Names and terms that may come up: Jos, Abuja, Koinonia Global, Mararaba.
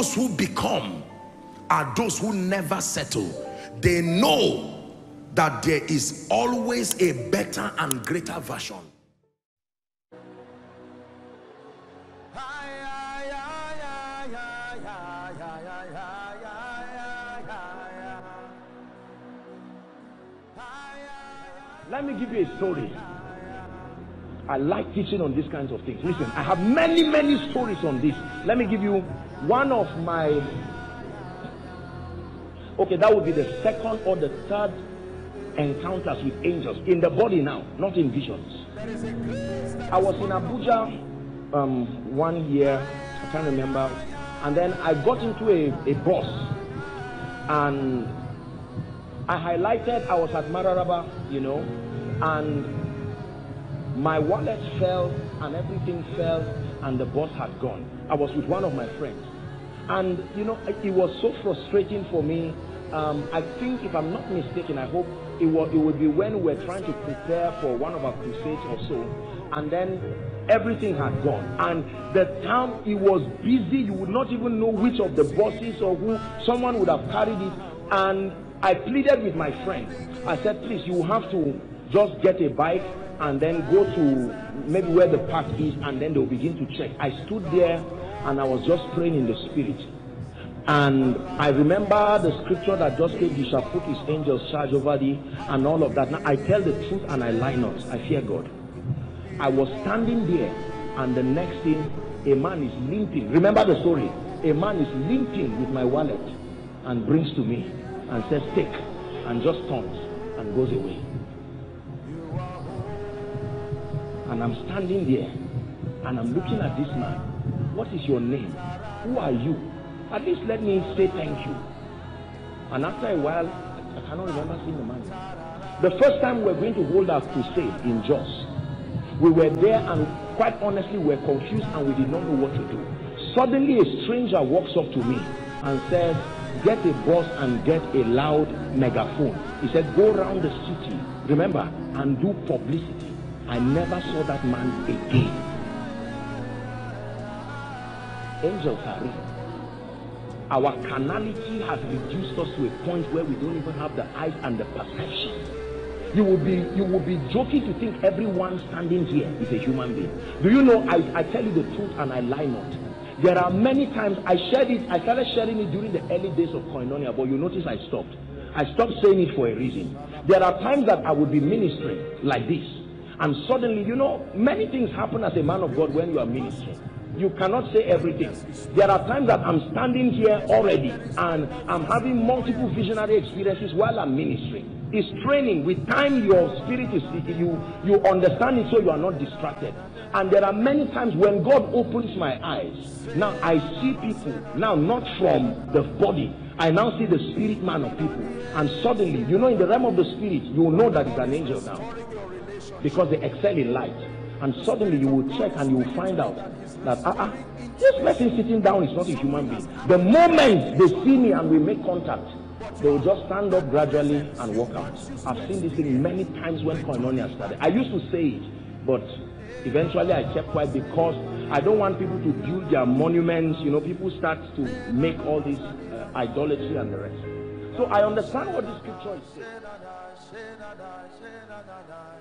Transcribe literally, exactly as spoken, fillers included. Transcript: those who become are those who never settle. They know that there is always a better and greater version. Let me give you a story. I like teaching on these kinds of things. Listen, I have many, many stories on this. Let me give you one of my... Okay, that would be the second or the third encounters with angels. In the body now, not in visions. I was in Abuja um, one year, I can't remember. And then I got into a, a bus. And I highlighted, I was at Mararaba, you know. And my wallet fell and everything fell and the bus had gone. I was with one of my friends, and you know, it was so frustrating for me. um I think, if I'm not mistaken, I hope it was it would be when we were trying to prepare for one of our crusades or so, and then everything had gone, and the town, it was busy. You would not even know which of the buses or who someone would have carried it. And I pleaded with my friend. I said, please, you have to just get a bike and then go to maybe where the park is, and then they'll begin to check. I stood there and I was just praying in the spirit. And I remember the scripture that just said, you shall put his angels charge over thee, and all of that. Now, I tell the truth and I lie not. I fear God. I was standing there, and the next thing, a man is limping. Remember the story. A man is limping with my wallet and brings to me and says, take, and just turns and goes away. And I'm standing there and I'm looking at this man. What is your name? Who are you? At least let me say thank you. And after a while, I cannot remember seeing the man. The first time we were going to hold our crusade in Jos, we were there, and quite honestly, we were confused and we did not know what to do. Suddenly, a stranger walks up to me and says, get a bus and get a loud megaphone. He said, go around the city, remember, and do publicity. I never saw that man again. Angels are real. Our carnality has reduced us to a point where we don't even have the eyes and the perception. You will be, you will be joking to think everyone standing here is a human being. Do you know, I, I tell you the truth and I lie not. There are many times I shared it, I started sharing it during the early days of Koinonia, but you notice I stopped. I stopped saying it for a reason. There are times that I would be ministering like this. And suddenly, you know, many things happen as a man of God when you are ministering. You cannot say everything. There are times that I'm standing here already and I'm having multiple visionary experiences while I'm ministering. It's training. With time, your spirit is, you, you understand it, so you are not distracted. And there are many times when God opens my eyes. Now, I see people, now not from the body. I now see the spirit man of people. And suddenly, you know, in the realm of the spirit, you will know that it's an angel now, because they excel in light. And suddenly you will check and you will find out that uh-uh, this person sitting down is not a human being. The moment they see me and we make contact, they will just stand up gradually and walk out. I've seen this thing many times when Koinonia started. I used to say it, but eventually I kept quiet, because I don't want people to build their monuments. You know, people start to make all this uh, idolatry and the rest. So I understand what the scripture is saying.